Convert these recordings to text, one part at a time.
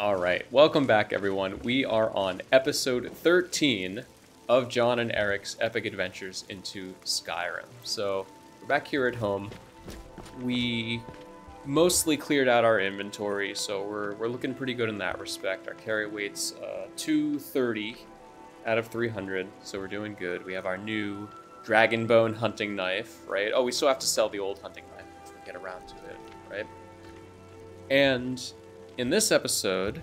All right, welcome back, everyone. We are on episode 13 of John and Eric's epic adventures into Skyrim. So we're back here at home. We mostly cleared out our inventory, so we're looking pretty good in that respect. Our carry weight's 230 out of 300, so we're doing good. We have our new Dragonbone hunting knife, right? Oh, we still have to sell the old hunting knife if we get around to it, right? And in this episode,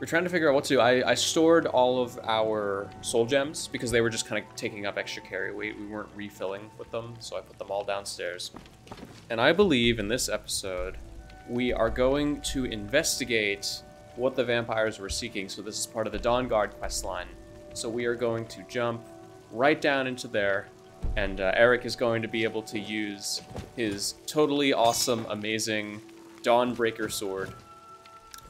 we're trying to figure out what to do. I stored all of our soul gems because they were just kind of taking up extra carry weight. We weren't refilling with them, so I put them all downstairs. And I believe in this episode, we are going to investigate what the vampires were seeking. So this is part of the Dawnguard questline. So we are going to jump right down into there, and Eric is going to be able to use his totally awesome, amazing Dawnbreaker sword.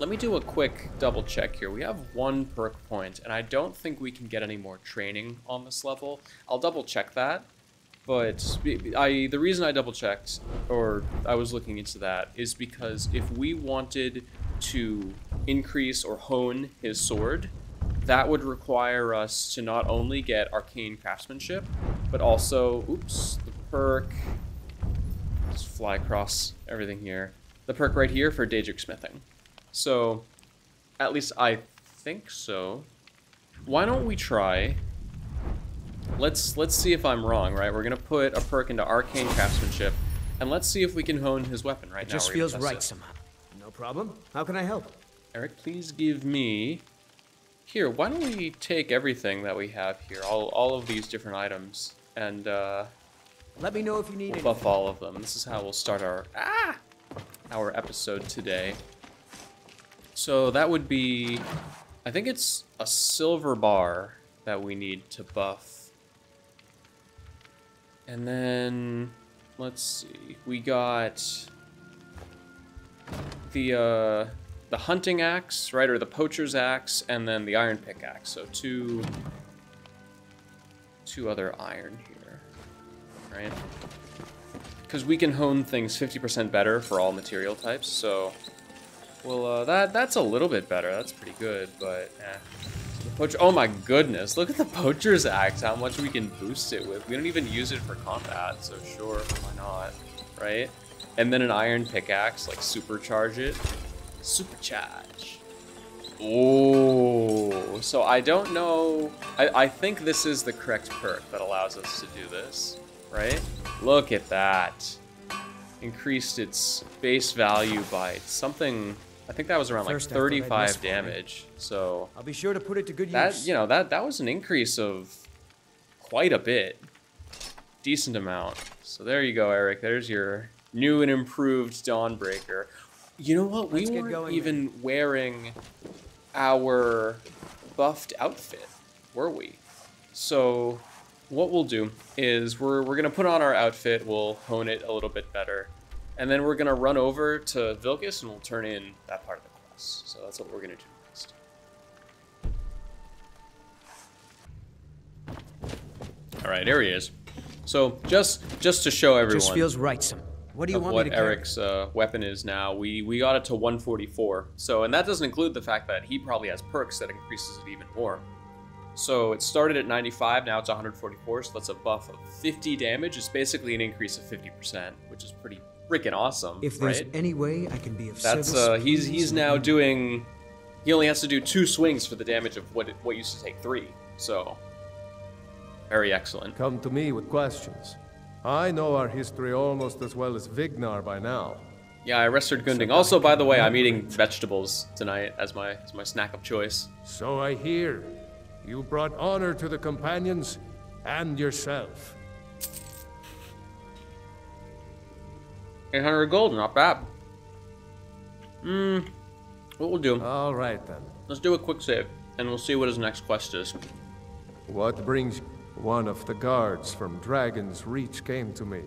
Let me do a quick double check here. We have one perk point, and I don't think we can get any more training on this level. I'll double check that, but the reason I double checked, or I was looking into that, is because if we wanted to increase or hone his sword, that would require us to not only get Arcane Craftsmanship, but also, oops, the perk, just fly across everything here. The perk right here for Daedric Smithing. So, at least I think so. Why don't we try? Let's see if I'm wrong, right? We're gonna put a perk into Arcane Craftsmanship, and let's see if we can hone his weapon right now. Just feels right somehow. No problem. How can I help? Eric, please give me. Here, why don't we take everything that we have here, all of these different items, and let me know if you need. We'll buff all of them. This is how we'll start our episode today. So that would be, I think it's a silver bar that we need to buff. And then, let's see, we got the hunting axe, right, or the poacher's axe, and then the iron pickaxe. So two other iron here, right? Because we can hone things 50% better for all material types, so. Well, that's a little bit better. That's pretty good, but eh. The poacher, oh my goodness, look at the poacher's axe, how much we can boost it with. We don't even use it for combat, so sure, why not, right? And then an iron pickaxe, like supercharge it. Supercharge. Oh, so I don't know. I think this is the correct perk that allows us to do this, right? Look at that. Increased its base value by something. I think that was around like 35 damage, so I'll be sure to put it to good use. That, you know, that was an increase of quite a bit, decent amount. So there you go, Eric. There's your new and improved Dawnbreaker. You know what? We weren't even wearing our buffed outfit, were we? So what we'll do is we're gonna put on our outfit. We'll hone it a little bit better. And then we're gonna run over to Vilkas and we'll turn in that part of the quest. So that's what we're gonna do next. All right, here he is. So just to show everyone, just feels right. Some. What do you want? What me to Eric's weapon is now? We got it to 144. So, and that doesn't include the fact that he probably has perks that increases it even more. So it started at 95, now it's 144, so that's a buff of 50 damage. It's basically an increase of 50%, which is pretty freaking awesome. If there's right? any way I can be of service. That's he's now doing, he only has to do 2 swings for the damage of what used to take 3. So very excellent. Come to me with questions. I know our history almost as well as Vignar by now. Yeah, I rested Gunding. Also, by the way, I'm eating vegetables tonight as my snack of choice. So I hear. You brought honor to the companions and yourself. 800 gold, not bad. What we'll do. All right, then. Let's do a quick save, and we'll see what his next quest is. What brings one of the guards from Dragon's Reach came to me,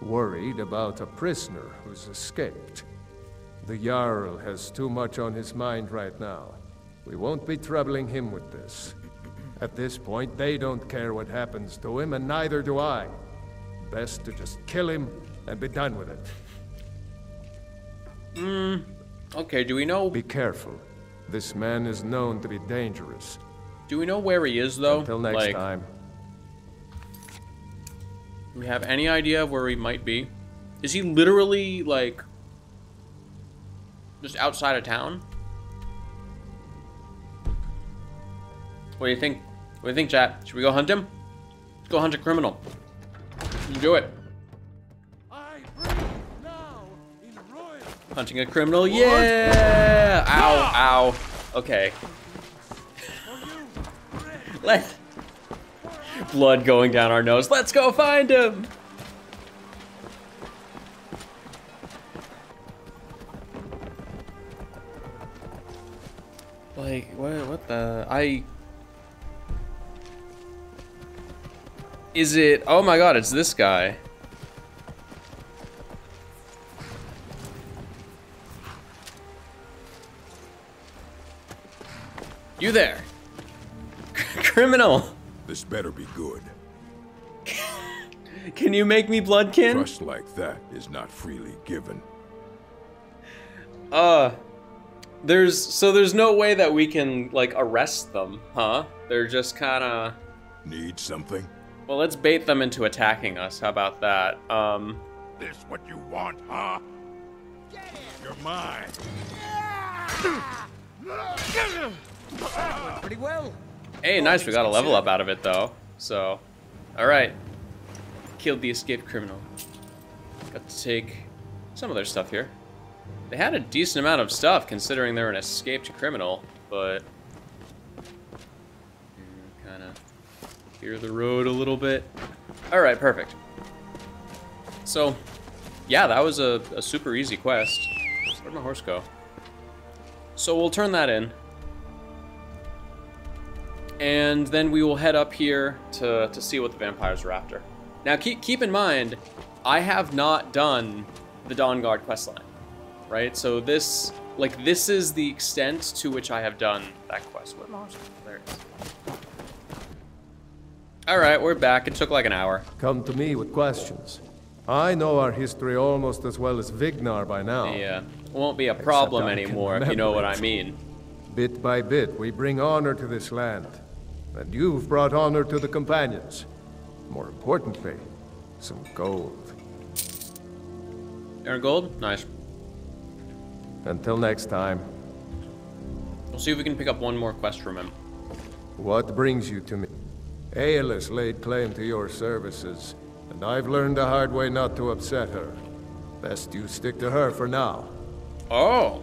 worried about a prisoner who's escaped. The Jarl has too much on his mind right now. We won't be troubling him with this. At this point, they don't care what happens to him, and neither do I. Best to just kill him and be done with it. Okay, do we know... Be careful. This man is known to be dangerous. Do we know where he is, though? Until next time. Do we have any idea of where he might be? Is he literally, like... just outside of town? What do you think? What do you think, chat? Should we go hunt him? Let's go hunt a criminal. You do it. Hunting a criminal, yeah! Ow, ow. Okay. Let's... blood going down our nose. Let's go find him! Like, what the... Is it... oh my god, it's this guy. You there. Criminal. This better be good. Can you make me bloodkin? Trust like that is not freely given. There's no way that we can, like, arrest them, huh? They're just kinda... need something? Well, let's bait them into attacking us. How about that? This what you want, huh? Get him. You're mine. Yeah! That went pretty well. Hey, nice. We got a level up out of it, though. So, all right. Killed the escaped criminal. Got to take some of their stuff here. They had a decent amount of stuff, considering they're an escaped criminal. But kind of clear the road a little bit. All right, perfect. So, yeah, that was a super easy quest. Where'd my horse go? So we'll turn that in. And then we will head up here to see what the vampires are after. Now, keep in mind, I have not done the Dawnguard questline, right? So this, like, this is the extent to which I have done that quest. There it is. All right, we're back. It took like an hour. Come to me with questions. I know our history almost as well as Vignar by now. Yeah, it won't be a problem anymore, if you know what I mean. Bit by bit, we bring honor to this land. And you've brought honor to the companions. More importantly, some gold. Earn gold? Nice. Until next time. We'll see if we can pick up one more quest from him. What brings you to me? Aeolus laid claim to your services, and I've learned the hard way not to upset her. Best you stick to her for now. Oh!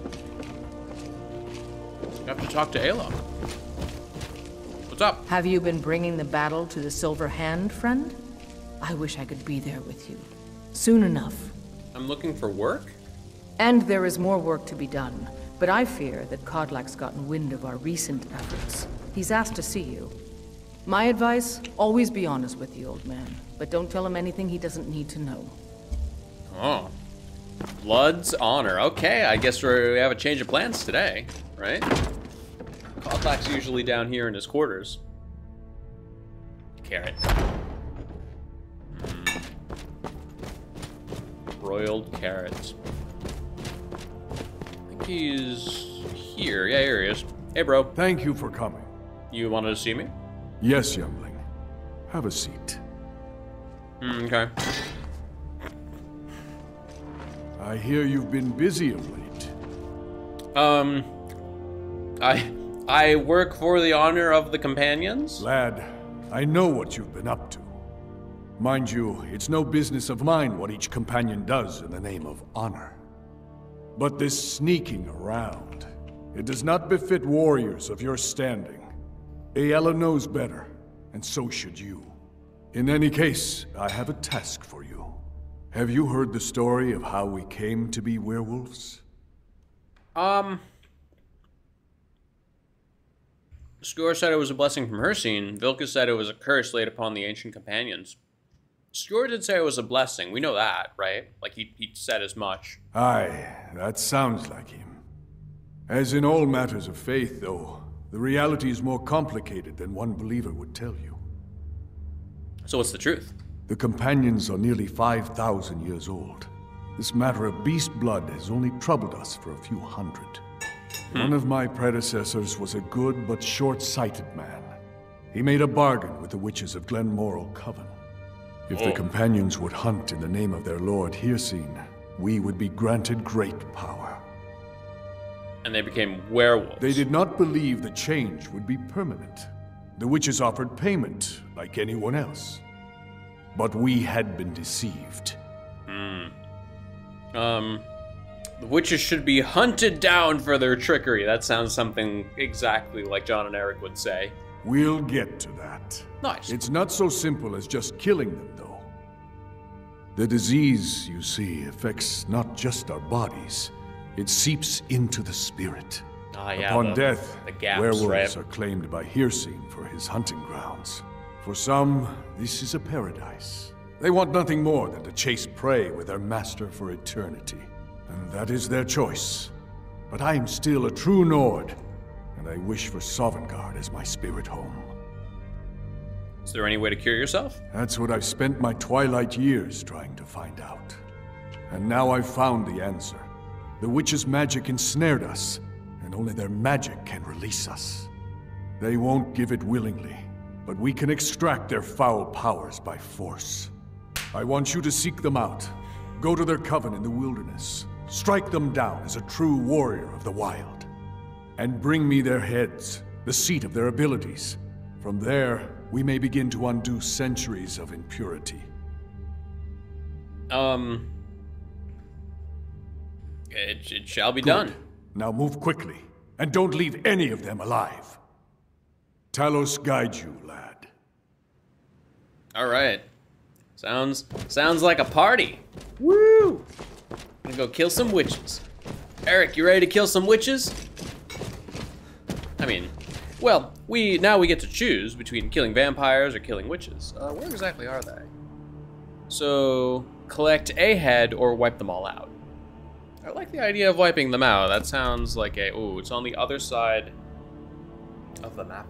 You have to talk to Ayla. What's up? Have you been bringing the battle to the Silver Hand, friend? I wish I could be there with you. Soon enough. I'm looking for work? And there is more work to be done. But I fear that Kodlak's gotten wind of our recent efforts. He's asked to see you. My advice, always be honest with the old man. But don't tell him anything he doesn't need to know. Oh. Blood's honor. Okay, I guess we have a change of plans today, right? Kodlak's usually down here in his quarters. Carrot. Broiled carrots. I think he's here. Yeah, here he is. Hey, bro. Thank you for coming. You wanted to see me? Yes, youngling. Have a seat. Okay. I hear you've been busy of late. I work for the honor of the companions? Lad, I know what you've been up to. Mind you, it's no business of mine what each companion does in the name of honor. But this sneaking around, it does not befit warriors of your standing. Aella knows better, and so should you. In any case, I have a task for you. Have you heard the story of how we came to be werewolves? Skjor said it was a blessing from Hircine. Vilkas said it was a curse laid upon the ancient companions. Skjor did say it was a blessing. We know that, right? Like, he said as much. Aye, that sounds like him. As in all matters of faith, though, the reality is more complicated than one believer would tell you. So what's the truth? The companions are nearly 5,000 years old. This matter of beast blood has only troubled us for a few hundred. One of my predecessors was a good but short-sighted man. He made a bargain with the witches of Glenmoril Coven. If the companions would hunt in the name of their lord Hircine, we would be granted great power. And they became werewolves. They did not believe the change would be permanent. The witches offered payment, like anyone else. But we had been deceived. The witches should be hunted down for their trickery. That sounds something exactly like John and Eric would say. We'll get to that. Nice. It's not so simple as just killing them, though. The disease, you see, affects not just our bodies. It seeps into the spirit. Upon death, the gaps, werewolves are claimed by Hircine for his hunting grounds. For some, this is a paradise. They want nothing more than to chase prey with their master for eternity. And that is their choice. But I am still a true Nord, and I wish for Sovngarde as my spirit home. Is there any way to cure yourself? That's what I've spent my twilight years trying to find out. And now I've found the answer. The witches' magic ensnared us, and only their magic can release us. They won't give it willingly, but we can extract their foul powers by force. I want you to seek them out. Go to their coven in the wilderness. Strike them down as a true warrior of the wild. And bring me their heads, the seat of their abilities. From there, we may begin to undo centuries of impurity. It shall be done. Now move quickly, and don't leave any of them alive. Talos guides you, lad. All right. Sounds like a party. Woo! I'm gonna go kill some witches. Eric, you ready to kill some witches? I mean, well, now we get to choose between killing vampires or killing witches. Where exactly are they? So, collect a head or wipe them all out. I like the idea of wiping them out. That sounds like a... Ooh, it's on the other side of the map.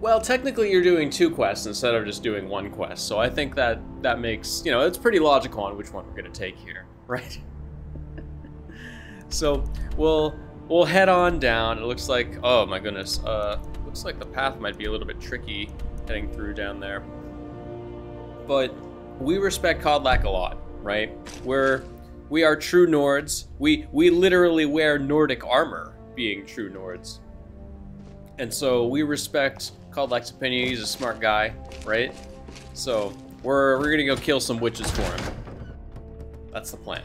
Well, technically you're doing two quests instead of just doing one quest, so I think that makes... You know, it's pretty logical on which one we're going to take here, right? So, we'll head on down. It looks like... Oh, my goodness. Looks like the path might be a little bit tricky heading through down there. But... We respect Kodlak a lot, right? We are true Nords. We literally wear Nordic armor, being true Nords. And so we respect Kodlak's opinion. He's a smart guy, right? So we're gonna go kill some witches for him. That's the plan.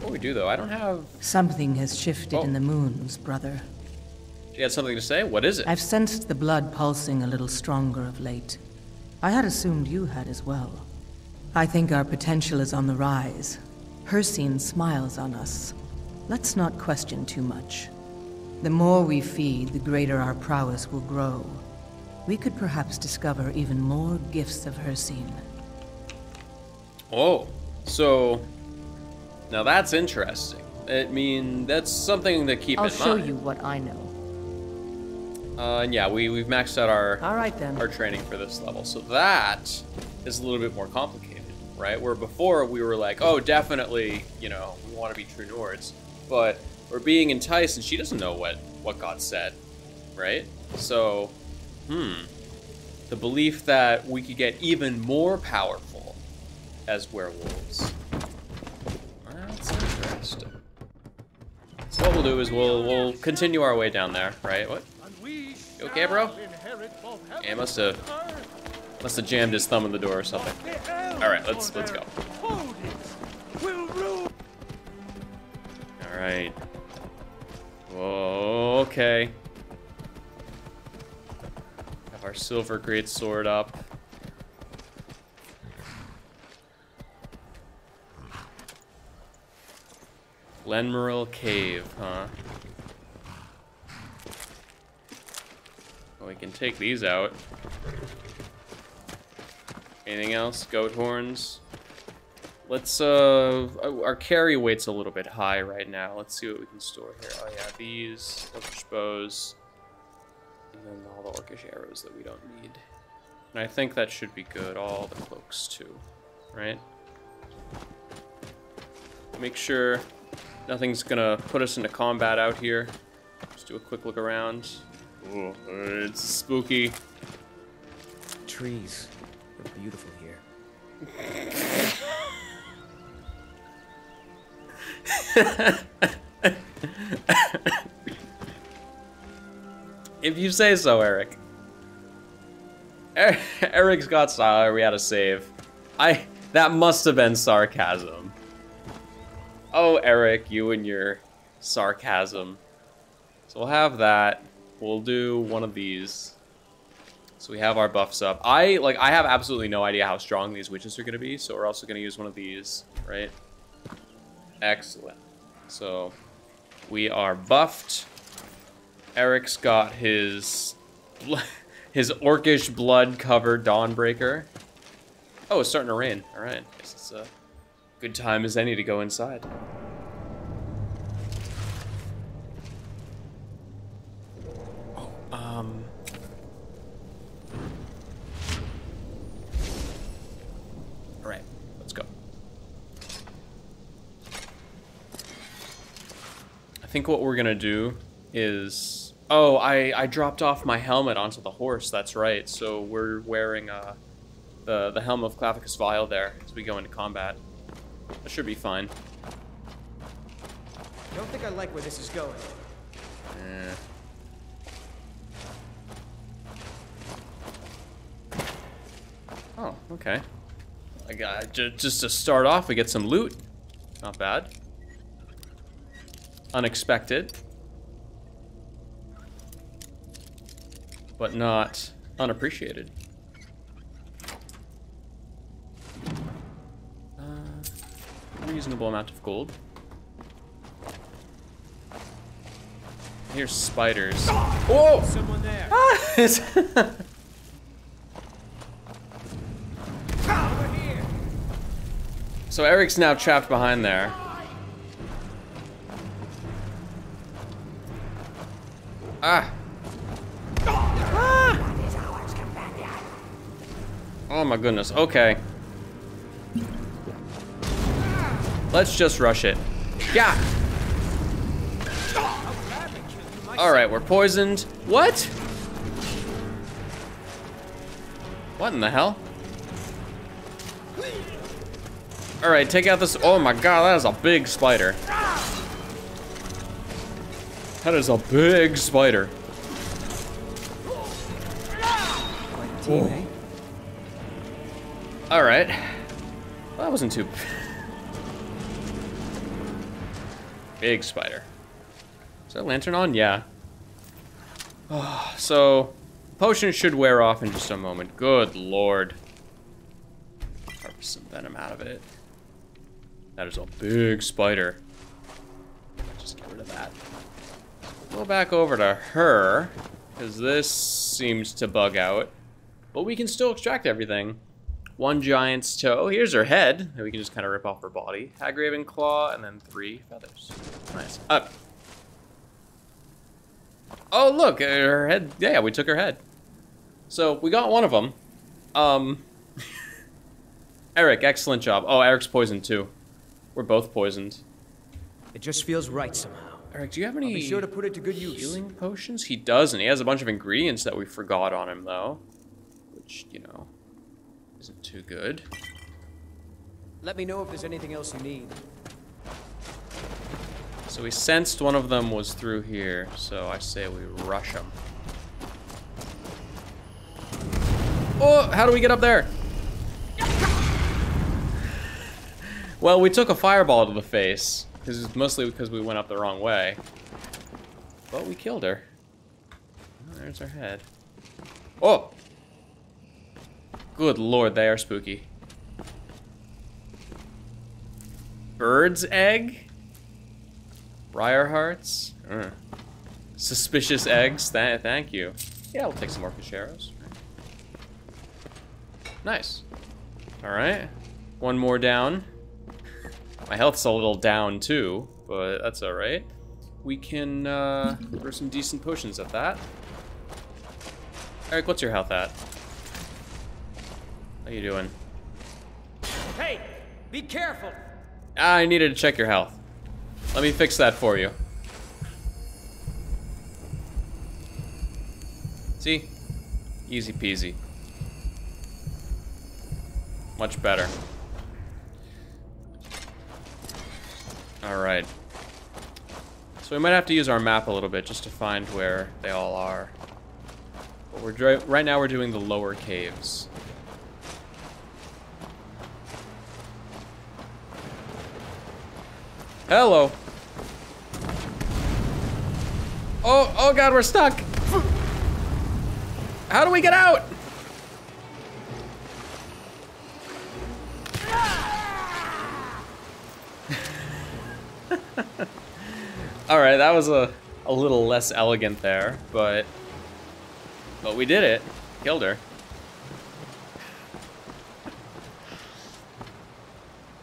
What we do though, I don't have. Something has shifted in the moons, brother. You had something to say? What is it? I've sensed the blood pulsing a little stronger of late. I had assumed you had as well. I think our potential is on the rise. Hircine smiles on us. Let's not question too much. The more we feed, the greater our prowess will grow. We could perhaps discover even more gifts of Hircine. Oh, so... Now that's interesting. I mean, that's something to keep in mind. I'll show you what I know. And yeah, we've maxed out our training for this level. So that is a little bit more complicated, right? Where before we were like, oh, definitely, you know, we want to be true Nords. But we're being enticed, and she doesn't know what God said, right? So, the belief that we could get even more powerful as werewolves. That's interesting. So what we'll do is we'll continue our way down there, right? What? You okay, bro? Yeah, must have jammed his thumb in the door or something. All right, let's go. All right. Whoa, okay. Have our silver greatsword up. Glenmoril Cave, huh? We can take these out. Anything else? Goat horns. Let's, our carry weight's a little bit high right now. Let's see what we can store here. Oh yeah, these, bows. And then all the orcish arrows that we don't need. And I think that should be good. All the cloaks too, right? Make sure nothing's gonna put us into combat out here. Just do a quick look around. Ooh, it's spooky. Trees are beautiful here. If you say so, Eric. Eric's got style. We had a save. That must have been sarcasm. Oh, Eric, you and your sarcasm. So we'll have that. We'll do one of these. So we have our buffs up. I have absolutely no idea how strong these witches are going to be, so we're also going to use one of these, right? Excellent. So we are buffed. Eric's got his orcish blood-covered Dawnbreaker. Oh, it's starting to rain. All right. I guess it's good time as any to go inside. Oh, all right, let's go. I think what we're gonna do is, oh, I dropped off my helmet onto the horse. That's right. So we're wearing the helm of Clavicus Vile there as we go into combat. That should be fine. I don't think I like where this is going. Oh, okay. I got just to start off, we get some loot. Not bad. Unexpected, but not unappreciated. Reasonable amount of gold. Here's spiders. Oh! Someone there. Ah, it's over here. So Eric's now trapped behind there. Ah. Ah. Oh my goodness. Okay. Let's just rush it. Yeah. All right, we're poisoned. What? What in the hell? All right, take out this. Oh my God, that is a big spider. That is a big spider. Whoa. All right. Well, that wasn't too. Big spider. Is that lantern on? Yeah. Oh, so, potion should wear off in just a moment. Good Lord. Harvest some venom out of it. That is a big spider. Just get rid of that. Go back over to her, because this seems to bug out. But we can still extract everything. One giant's toe. Here's her head. And we can just kind of rip off her body. Hagraven claw, and then 3 feathers. Nice. Up. Oh, look, her head. Yeah, we took her head. So we got one of them. Eric, excellent job. Oh, Eric's poisoned too. We're both poisoned. It just feels right somehow. Eric, do you have any be sure to put it to good use. Healing potions? He doesn't. He has a bunch of ingredients that we forgot on him though, which, you know. Isn't too good. Let me know if there's anything else you need. So we sensed one of them was through here, so I say we rush them. Oh, how do we get up there? Well, we took a fireball to the face, because it's mostly because we went up the wrong way. But we killed her. There's her head. Oh! Good Lord, they are spooky. Bird's egg? Briar hearts? Suspicious eggs, thank you. Yeah, we'll take some more fish arrows. Nice. All right, one more down. My health's a little down too, but that's all right. We can throw some decent potions at that. Eric, what's your health at? How you doing? Hey, be careful. I needed to check your health. Let me fix that for you. See? Easy peasy. Much better. Alright. So we might have to use our map a little bit just to find where they all are. But we're right now we're doing the lower caves. Hello. Oh, oh God, we're stuck. How do we get out? All right, that was a little less elegant there, but we did it. Killed her.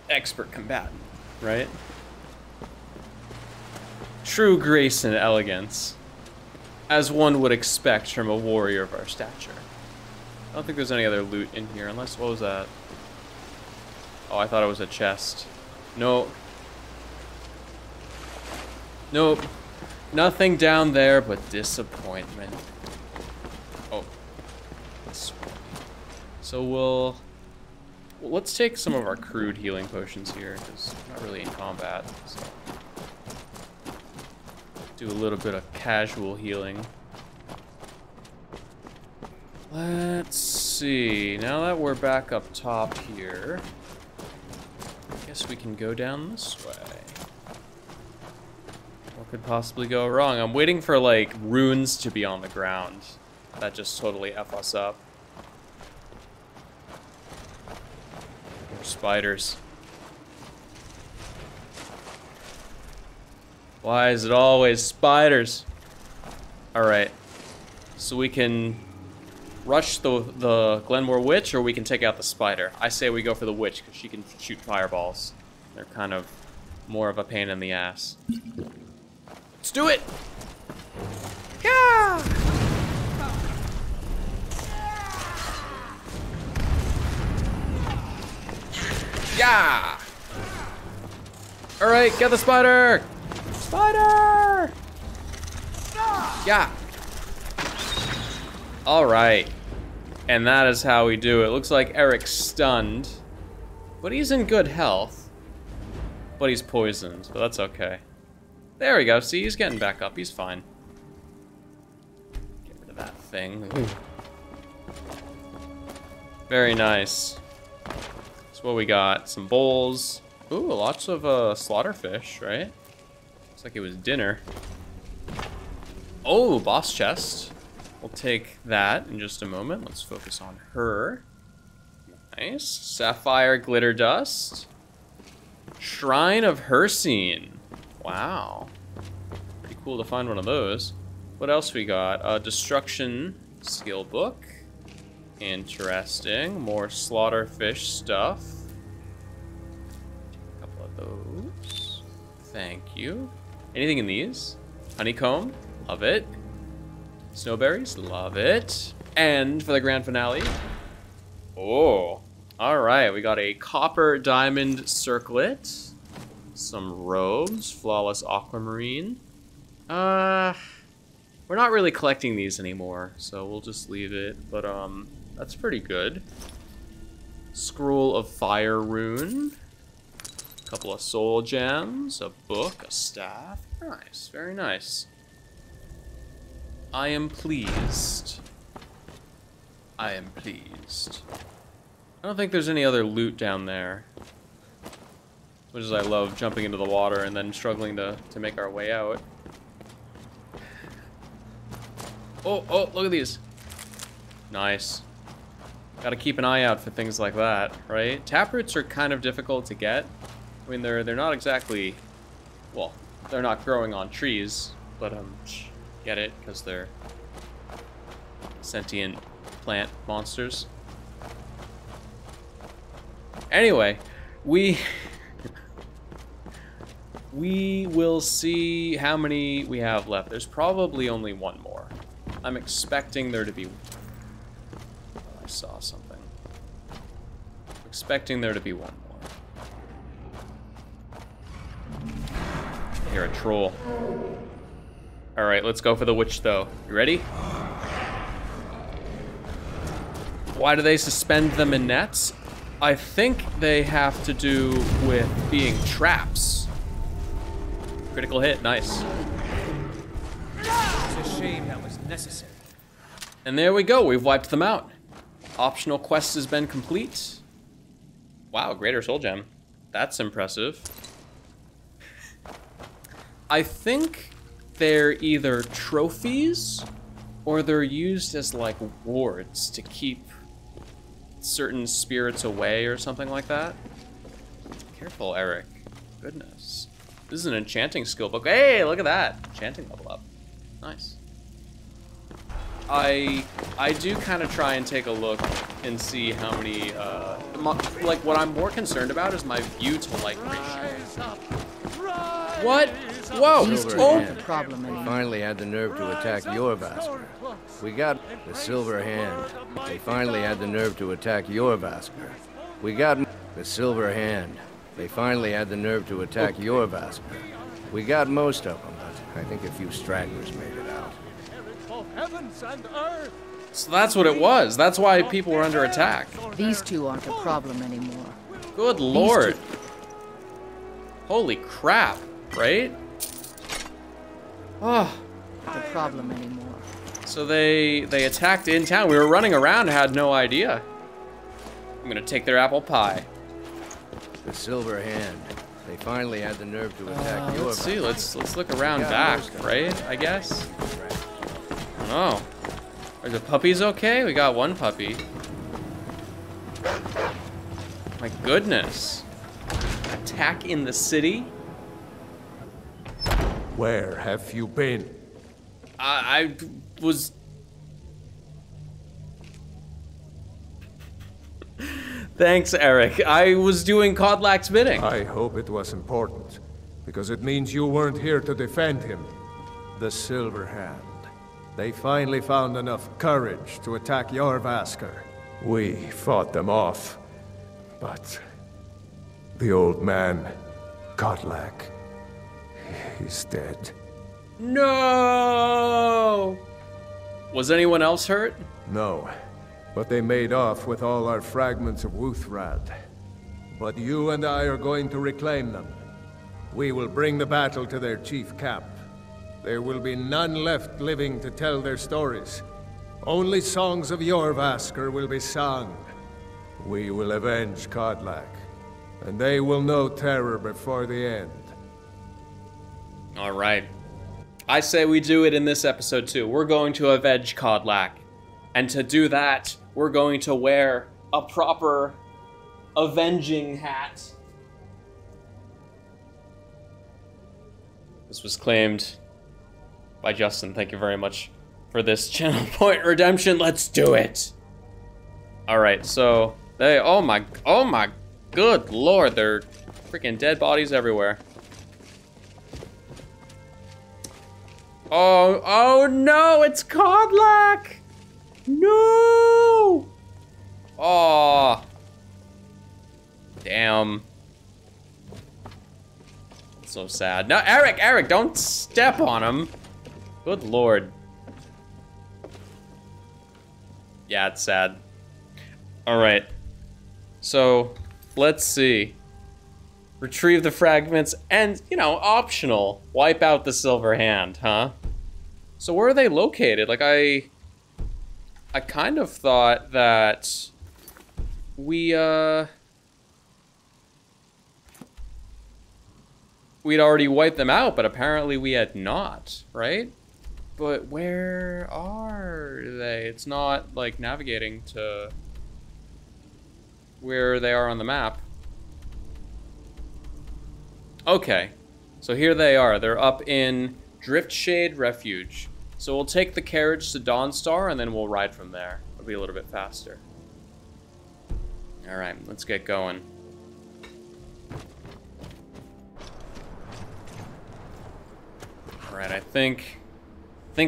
Expert combatant, right? True grace and elegance, as one would expect from a warrior of our stature. I don't think there's any other loot in here, unless, what was that? Oh, I thought it was a chest. No. Nope. Nothing down there but disappointment. Oh. So we'll let's take some of our crude healing potions here, because we're not really in combat, so. Do a little bit of casual healing. Let's see. Now that we're back up top here, I guess we can go down this way. What could possibly go wrong? I'm waiting for, like, runes to be on the ground. That just totally F us up. More spiders. Why is it always spiders? All right, so we can rush the Glenmoril Witch, or we can take out the spider. I say we go for the witch because she can shoot fireballs. They're kind of more of a pain in the ass. Let's do it! Yeah! Yeah! All right, get the spider! Spider! Yeah. All right. And that is how we do it. Looks like Eric's stunned, but he's in good health, but he's poisoned, but that's okay. There we go. See, he's getting back up. He's fine. Get rid of that thing. Ooh. Very nice. That's what we got. Some bowls. Ooh, lots of slaughterfish, right? Looks like it was dinner. Oh, boss chest. We'll take that in just a moment. Let's focus on her. Nice. Sapphire glitter dust. Shrine of Hircine. Wow. Pretty cool to find one of those. What else we got? Destruction skill book. Interesting. More slaughterfish stuff. Take a couple of those. Thank you. Anything in these? Honeycomb, love it. Snowberries, love it. And for the grand finale, oh, all right, we got a copper diamond circlet, some robes, flawless aquamarine. We're not really collecting these anymore, so we'll just leave it, but that's pretty good. Scroll of Fire Rune. Couple of soul gems, a book, a staff. Nice, very nice. I am pleased. I am pleased. I don't think there's any other loot down there. As much as I love jumping into the water and then struggling to make our way out. Oh, oh, look at these. Nice. Gotta keep an eye out for things like that, right? Taproots are kind of difficult to get. I mean, they're not exactly, well, they're not growing on trees, but get it, because they're sentient plant monsters. Anyway, we will see how many we have left. There's probably only one more. I'm expecting there to be saw something. I'm expecting there to be one more. I hear a troll. All right, let's go for the witch though. You ready? Why do they suspend them in nets? I think they have to do with being traps. Critical hit, nice. It's a shame that was necessary. And there we go, we've wiped them out. Optional quest has been complete. Wow, Greater Soul Gem. That's impressive. I think they're either trophies or they're used as like wards to keep certain spirits away or something like that. Careful, Eric. Goodness. This is an enchanting skill book. Hey, look at that. Enchanting level up. Nice. I do kind of try and take a look and see how many, like what I'm more concerned about is my view to light ratio. What? Whoa! Oh. Finally had the nerve to attack Jorrvaskr. We got most of them, but I think a few stragglers made it out. So that's what it was. That's why people were under attack. These two aren't a problem anymore. Good lord. Holy crap, right? Oh. Not a problem anymore. So they attacked in town. We were running around, had no idea. I'm gonna take their apple pie. The Silver Hand. They finally had the nerve to attack Yorba. Let's see. Let's look around back, right? I guess. Oh, are the puppies okay? We got one puppy. My goodness. Attack in the city. Where have you been? I was... Thanks, Eric. I was doing Kodlak's bidding. I hope it was important, because it means you weren't here to defend him. The Silver Hand. They finally found enough courage to attack Jorrvaskr. We fought them off, but the old man, Kodlak, he's dead. No! Was anyone else hurt? No, but they made off with all our fragments of Wuthrad. But you and I are going to reclaim them. We will bring the battle to their chief camp. There will be none left living to tell their stories. Only songs of Jorrvaskr will be sung. We will avenge Kodlak, and they will know terror before the end. All right. I say we do it in this episode too. We're going to avenge Kodlak. And to do that, we're going to wear a proper avenging hat. This was claimed by Justin. Thank you very much for this channel point redemption. Let's do it. All right, so they, oh my good lord, they're freaking dead bodies everywhere. Oh, oh no, it's Kodlak! No! Oh. Damn. That's so sad. No, Eric, don't step on him. Good lord. Yeah, it's sad. All right. So, let's see. Retrieve the fragments and, you know, optional. Wipe out the Silver Hand, huh? So where are they located? Like, I kind of thought that we'd already wiped them out, but apparently we had not, right? But where are they? It's not, like, navigating to where they are on the map. Okay, so here they are. They're up in Driftshade Refuge. So we'll take the carriage to Dawnstar and then we'll ride from there. It'll be a little bit faster. All right, let's get going. All right, I think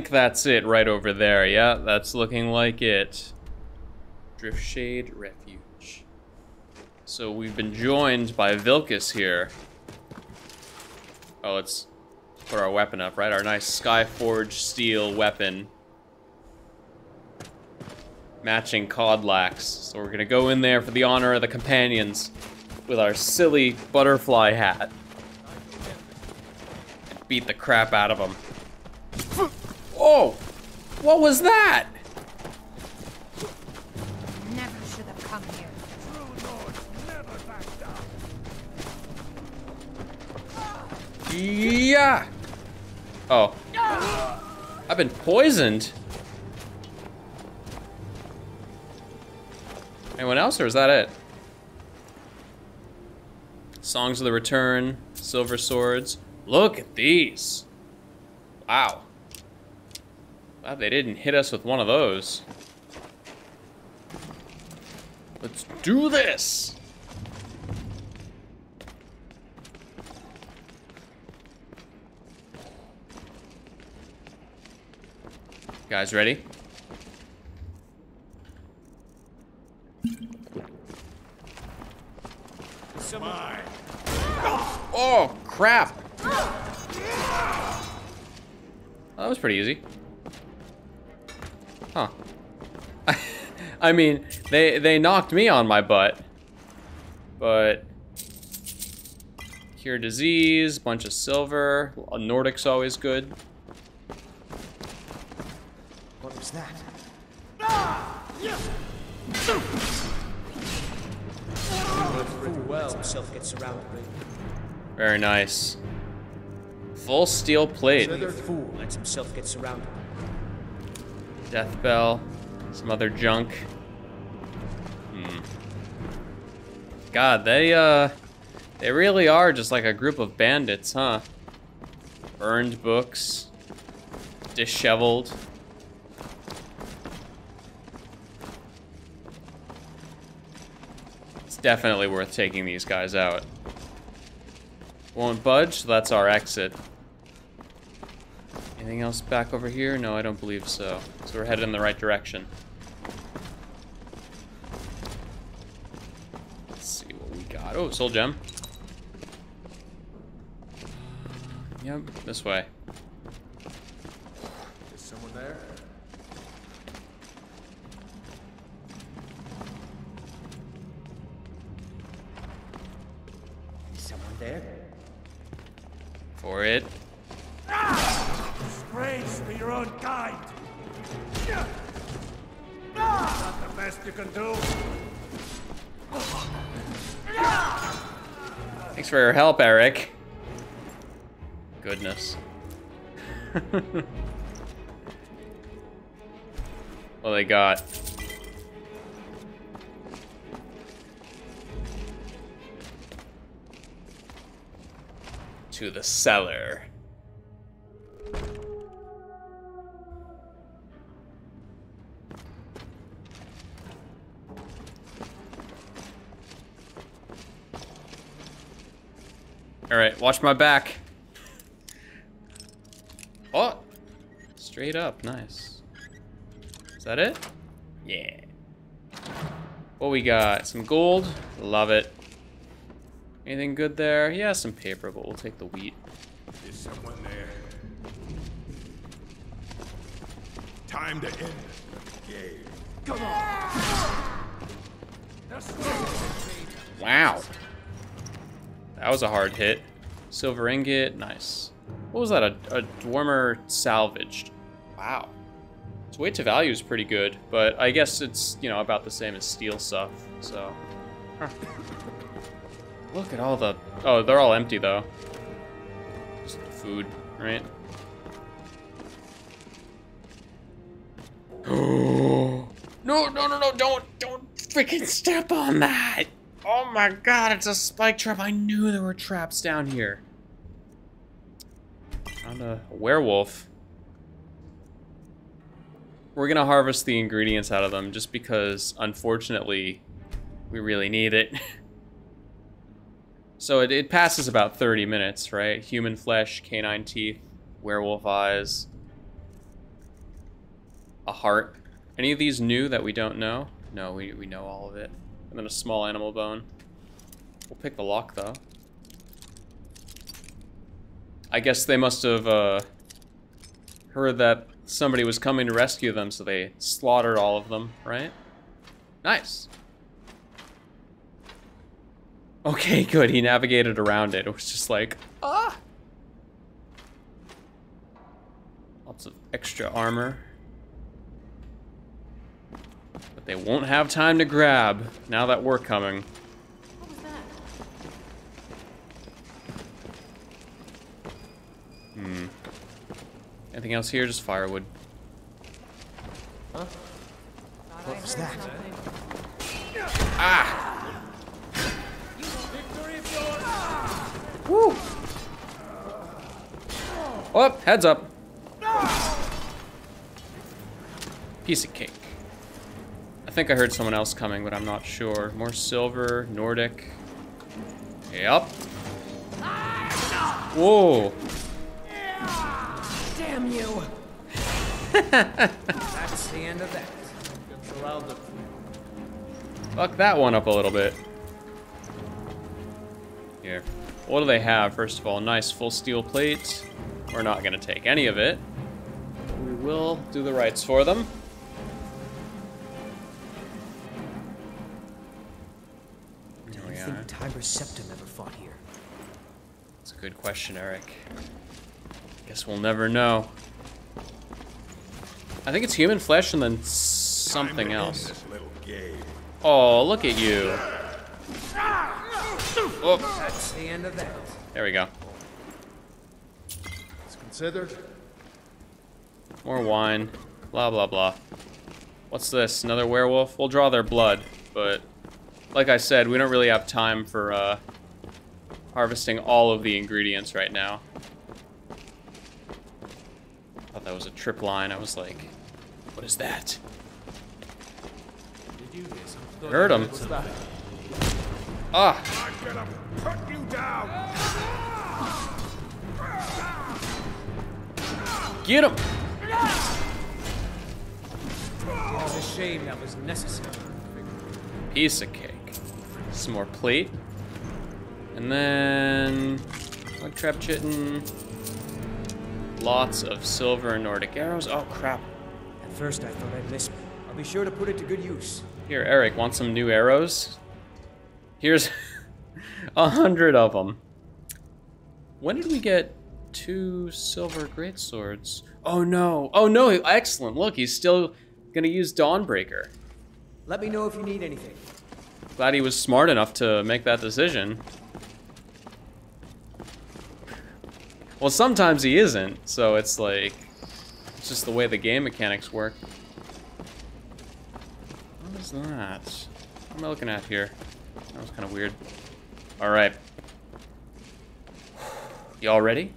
that's it right over there. Yeah, that's looking like it. Driftshade Refuge. So we've been joined by Vilkas here. Oh, let's put our weapon up, right? Our nice Skyforge steel weapon. Matching Kodlak's. So we're gonna go in there for the honor of the companions with our silly butterfly hat. And beat the crap out of them. Oh! What was that? Never should have come here. True Lord, never back down. Yeah! Oh. I've been poisoned. Anyone else, or is that it? Songs of the Return, Silver Swords. Look at these. Wow. Glad they didn't hit us with one of those. Let's do this. Guys, ready? Oh, crap! Well, that was pretty easy. Huh. I mean, they knocked me on my butt. But... Cure disease, bunch of silver. Nordic's always good. What was that? Very nice. Full steel plate. Death bell. Some other junk. Hmm. God, they really are just like a group of bandits, huh? Burned books. Disheveled. Definitely worth taking these guys out. Won't budge, so that's our exit. Anything else back over here? No, I don't believe so. So we're headed in the right direction. Let's see what we got. Oh, soul gem. Yep, this way. Is someone there? There. For it. Disgrace to your own kind. Not the best you can do. Thanks for your help, Eric. Goodness. Well, they got. To the cellar. All right, watch my back. Oh, straight up, nice. Is that it? Yeah. What we got? Some gold, love it. Anything good there? Yeah, some paper, but we'll take the wheat. There's someone there. Time to end the game. Come on. Wow. That was a hard hit. Silver ingot, nice. What was that? A Dwarmer salvaged. Wow. Its weight to value is pretty good, but I guess it's, you know, about the same as steel stuff, so. Huh. Look at all the... Oh, they're all empty, though. Just food, right? No, don't freaking step on that! Oh my god, it's a spike trap. I knew there were traps down here. Found a werewolf. We're gonna harvest the ingredients out of them, just because, unfortunately, we really need it. So it passes about 30 minutes, right? Human flesh, canine teeth, werewolf eyes, a heart. Any of these new that we don't know? No, we know all of it. And then a small animal bone. We'll pick the lock, though. I guess they must have heard that somebody was coming to rescue them, so they slaughtered all of them, right? Nice. Okay, good. He navigated around it. It was just like, ah! Lots of extra armor. But they won't have time to grab, now that we're coming. What was that? Hmm. Anything else here? Just firewood. Huh? What was that? Ah! Woo! Oh, heads up. Piece of cake. I think I heard someone else coming, but I'm not sure. More silver, Nordic. Yep. Whoa. Damn you. That's the end of that. Fuck that one up a little bit. Here. What do they have? First of all, nice full steel plate. We're not gonna take any of it. We will do the rights for them. Do you think Tiber Septim ever fought here? That's a good question, Eric. Guess we'll never know. I think it's human flesh and then something else. Oh, look at you. Oh. That's the end of that. There we go. It's considered. More wine. Blah, blah, blah. What's this? Another werewolf? We'll draw their blood, but like I said, we don't really have time for harvesting all of the ingredients right now. I thought that was a trip line. I was like, what is that? Hurt him. Ah! I'm gonna put you down. Get him! It's a shame that was necessary. Piece of cake. Some more plate. And then mud trap chitin. Lots of silver and Nordic arrows. Oh crap. At first I thought I'd miss. I'll be sure to put it to good use. Here, Eric, want some new arrows? Here's 100 of them. When did we get 2 silver greatswords? Oh no, oh no, excellent. Look, he's still gonna use Dawnbreaker. Let me know if you need anything. Glad he was smart enough to make that decision. Well, sometimes he isn't, so it's like, it's just the way the game mechanics work. What is that? What am I looking at here? That was kind of weird. All right. Y'all ready?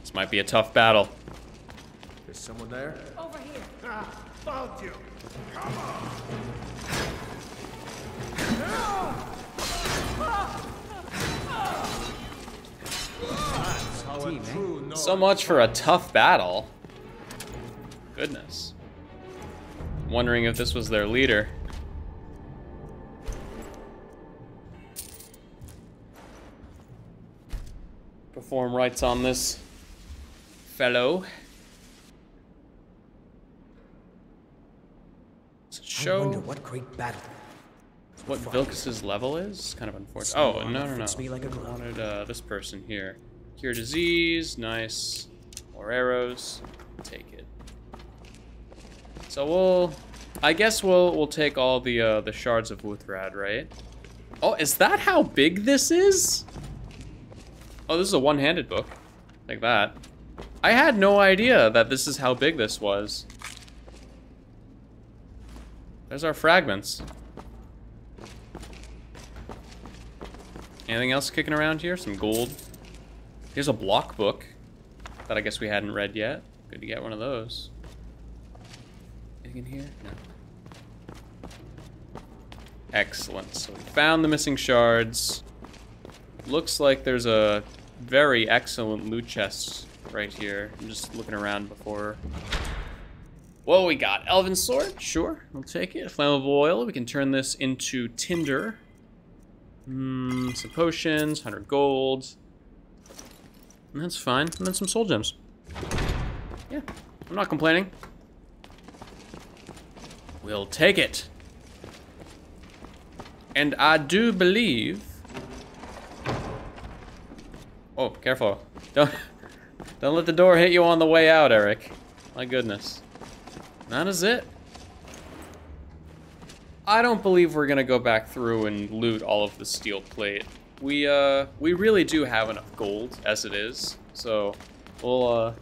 This might be a tough battle. There's someone there? Over here. Ah, found you. Come on. So much for a tough battle. Goodness. Wondering if this was their leader. Perform rites on this fellow. I wonder what great battle. What Vilkas' level is? Kind of unfortunate. Oh, no, no, no. I wanted this person here. Cure disease, nice. More arrows. Take it. So we'll... I guess we'll take all the shards of Wuthrad, right? Oh, is that how big this is? Oh, this is a one-handed book. Like that. I had no idea that this is how big this was. There's our fragments. Anything else kicking around here? Some gold. Here's a block book that I guess we hadn't read yet. Good to get one of those. Anything in here? No. Excellent. So we found the missing shards. Looks like there's a very excellent loot chest right here. I'm just looking around before. Whoa, we got Elven Sword. Sure, we'll take it. Flammable Oil. We can turn this into tinder. Some potions, 100 gold. And that's fine. And then some soul gems. Yeah, I'm not complaining. We'll take it. And I do believe... Oh, careful. Don't let the door hit you on the way out, Eric. My goodness. That is it. I don't believe we're gonna go back through and loot all of the steel plate. We really do have enough gold as it is, so we'll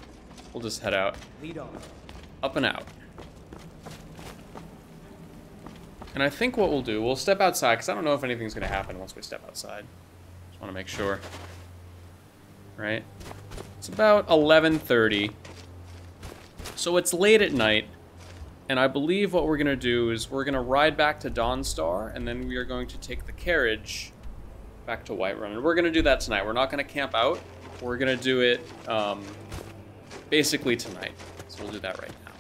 just head out. Lead on. Up and out. And I think what we'll do, we'll step outside, because I don't know if anything's gonna happen once we step outside. Just wanna make sure. Right? It's about 11:30. So it's late at night, and I believe what we're gonna do is we're gonna ride back to Dawnstar, and then we are going to take the carriage back to Whiterun. And we're gonna do that tonight. We're not gonna camp out. We're gonna do it basically tonight. So we'll do that right now.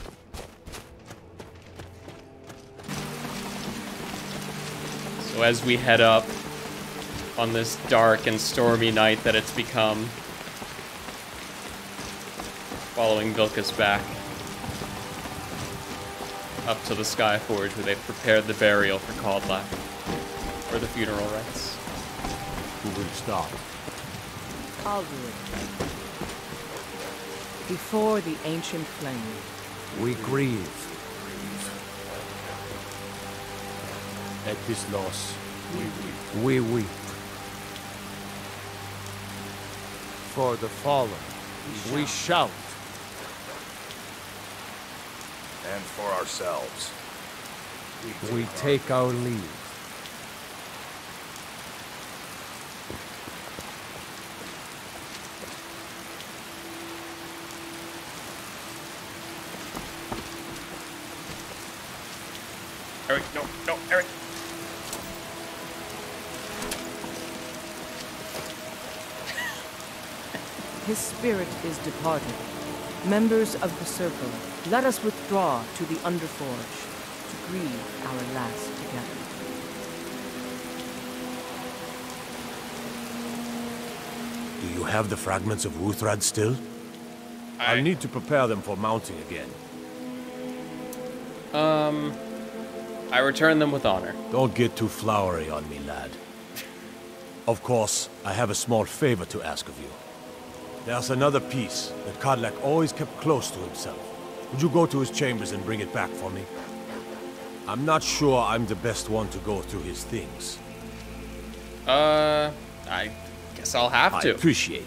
So as we head up on this dark and stormy night that it's become, following Vilkas back up to the Skyforge where they've prepared the burial for Kodlak, or the funeral rites. Who will stop? I'll do it. Before the ancient flame, we grieve. At this loss, we weep. For the fallen, we shout. And for ourselves, we take our leave. Eric, no, Eric. His spirit is departed. Members of the circle, let us withdraw to the Underforge to grieve our last together. Do you have the fragments of Wuthrad still? I'll need to prepare them for mounting again. I return them with honor. Don't get too flowery on me, lad. Of course, I have a small favor to ask of you. There's another piece that Kodlak always kept close to himself. Would you go to his chambers and bring it back for me? I'm not sure I'm the best one to go through his things. I guess I'll have to. I appreciate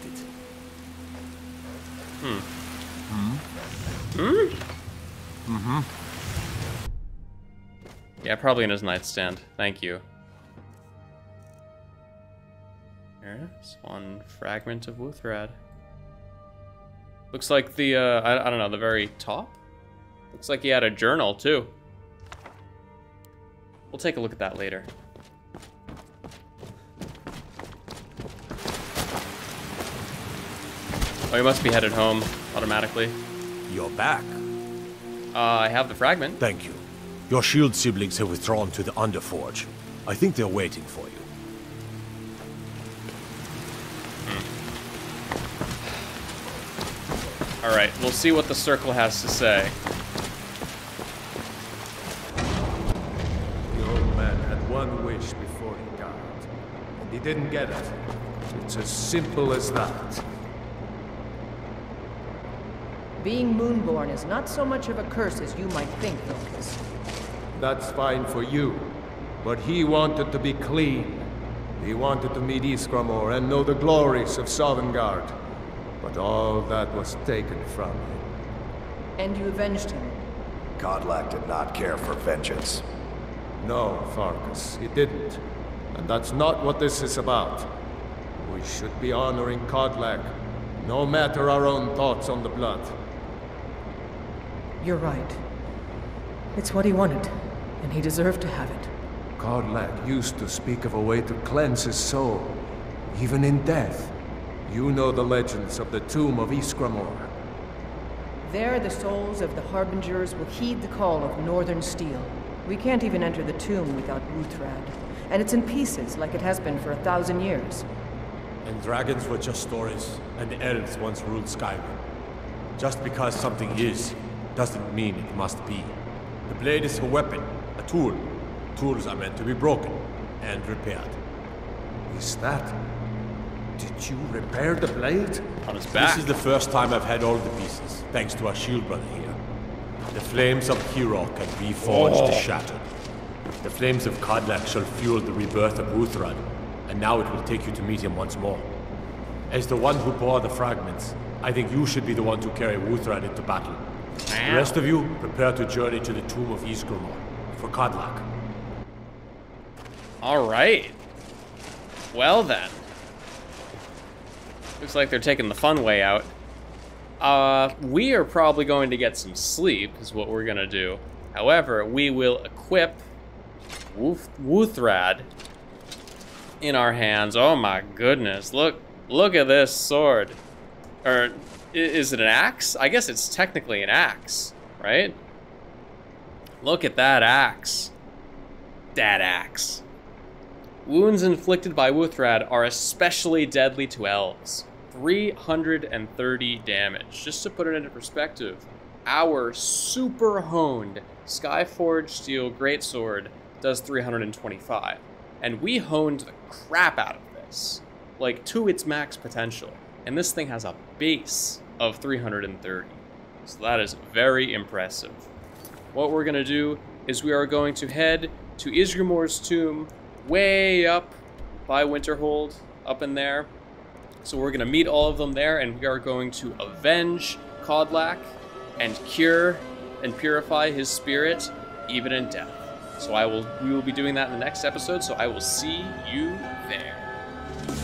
it. Yeah, probably in his nightstand. Thank you. There's one fragment of Wuthrad. Looks like the, I don't know, the very top? Looks like he had a journal, too. We'll take a look at that later. Oh, you must be headed home automatically. You're back. I have the fragment. Thank you. Your shield siblings have withdrawn to the Underforge. I think they're waiting for you. All right, we'll see what the circle has to say. The old man had one wish before he died, and he didn't get it. It's as simple as that. Being moonborn is not so much of a curse as you might think, Vilkas. That's fine for you, but he wanted to be clean. He wanted to meet Ysgramor and know the glories of Sovngarde. But all that was taken from him. And you avenged him? Kodlak did not care for vengeance. No, Farkas, he didn't. And that's not what this is about. We should be honoring Kodlak, no matter our own thoughts on the blood. You're right. It's what he wanted, and he deserved to have it. Kodlak used to speak of a way to cleanse his soul, even in death. You know the legends of the tomb of Ysgramor. There the souls of the Harbingers will heed the call of Northern Steel. We can't even enter the tomb without Wuthrad, and it's in pieces like it has been for 1,000 years. And dragons were just stories, and elves once ruled Skyrim. Just because something is, doesn't mean it must be. The blade is a weapon, a tool. Tools are meant to be broken and repaired. Is that... did you repair the blade? On his back. This is the first time I've had all the pieces, thanks to our shield brother here. The flames of Hero can be forged to shatter. The flames of Kodlak shall fuel the rebirth of Wuthrad, and now it will take you to meet him once more. As the one who bore the fragments, I think you should be the one to carry Wuthrad into battle. The rest of you, prepare to journey to the tomb of Ysgramor for Kodlak. Alright. Well then. Looks like they're taking the fun way out. We are probably going to get some sleep, is what we're gonna do. However, we will equip Wuthrad in our hands. Oh my goodness, look at this sword. Or, is it an axe? I guess it's technically an axe, right? Look at that axe. That axe. Wounds inflicted by Wuthrad are especially deadly to elves. 330 damage. Just to put it into perspective, our super honed Skyforge Steel Greatsword does 325. And we honed the crap out of this, like to its max potential. And this thing has a base of 330. So that is very impressive. What we're gonna do is we are going to head to Ysgramor's tomb, way up by Winterhold, up in there. So we're gonna meet all of them there, and we are going to avenge Kodlak and cure and purify his spirit even in death. So we will be doing that in the next episode, so I will see you there.